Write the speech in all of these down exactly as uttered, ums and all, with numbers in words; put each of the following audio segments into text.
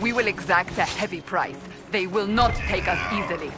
We will exact a heavy price. They will not take us easily.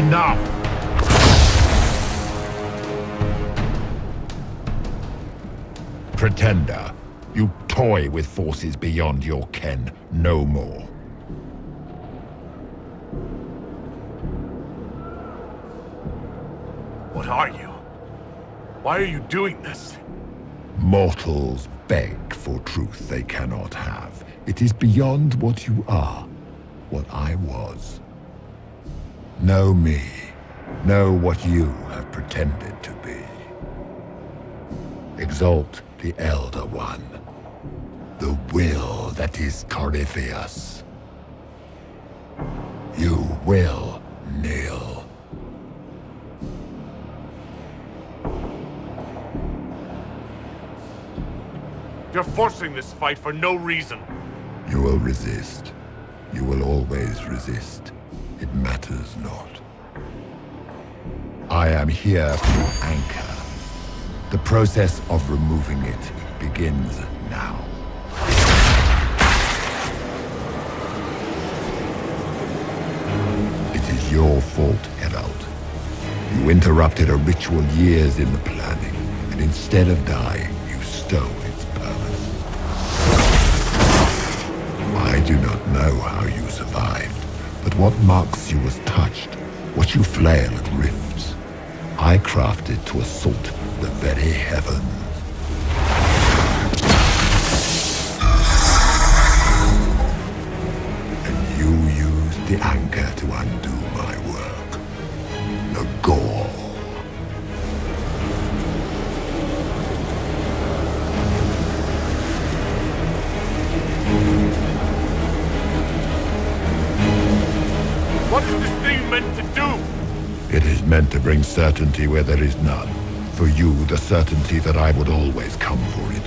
Enough! Pretender, you toy with forces beyond your ken no more. What are you? Why are you doing this? Mortals beg for truth they cannot have. It is beyond what you are, what I was. Know me. Know what you have pretended to be. Exalt the Elder One. The will that is Corypheus. You will kneel. You're forcing this fight for no reason. You will resist. You will always resist. It matters not. I am here for anchor. The process of removing it begins now. It is your fault, Herald. You interrupted a ritual years in the planning, and instead of dying, you stole its purpose. I do not know how you survived, but what marks you was touched, what you flail at rifts, I crafted to assault the very heavens. And you used the anchor to undo my work. The gore. It is meant to bring certainty where there is none. For you, the certainty that I would always come for it.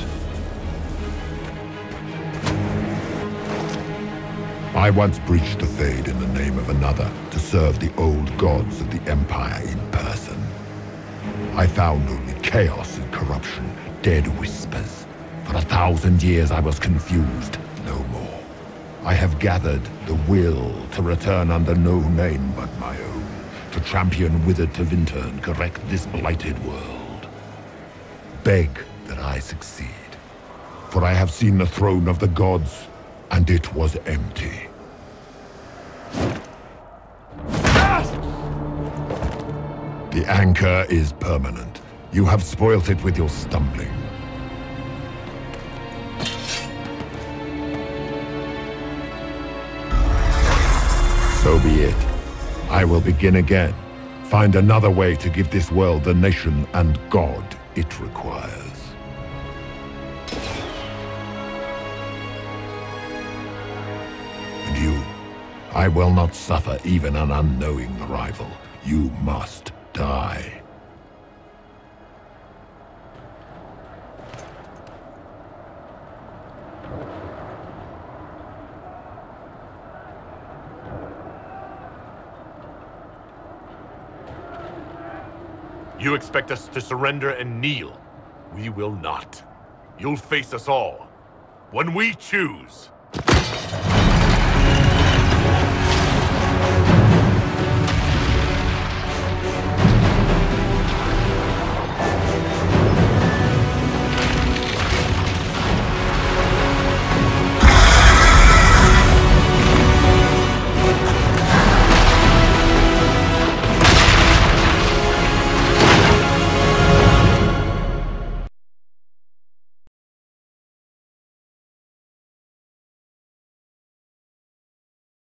I once breached the Fade in the name of another to serve the old gods of the Empire in person. I found only chaos and corruption, dead whispers. For a thousand years I was confused, no more. I have gathered the will to return under no name but my own. To champion withered Tevinter and correct this blighted world. Beg that I succeed, for I have seen the throne of the gods, and it was empty. The anchor is permanent. You have spoilt it with your stumbling. So be it. I will begin again. Find another way to give this world the nation and God it requires. And you, I will not suffer even an unknowing rival. You must die. You expect us to surrender and kneel. We will not. You'll face us all, when we choose.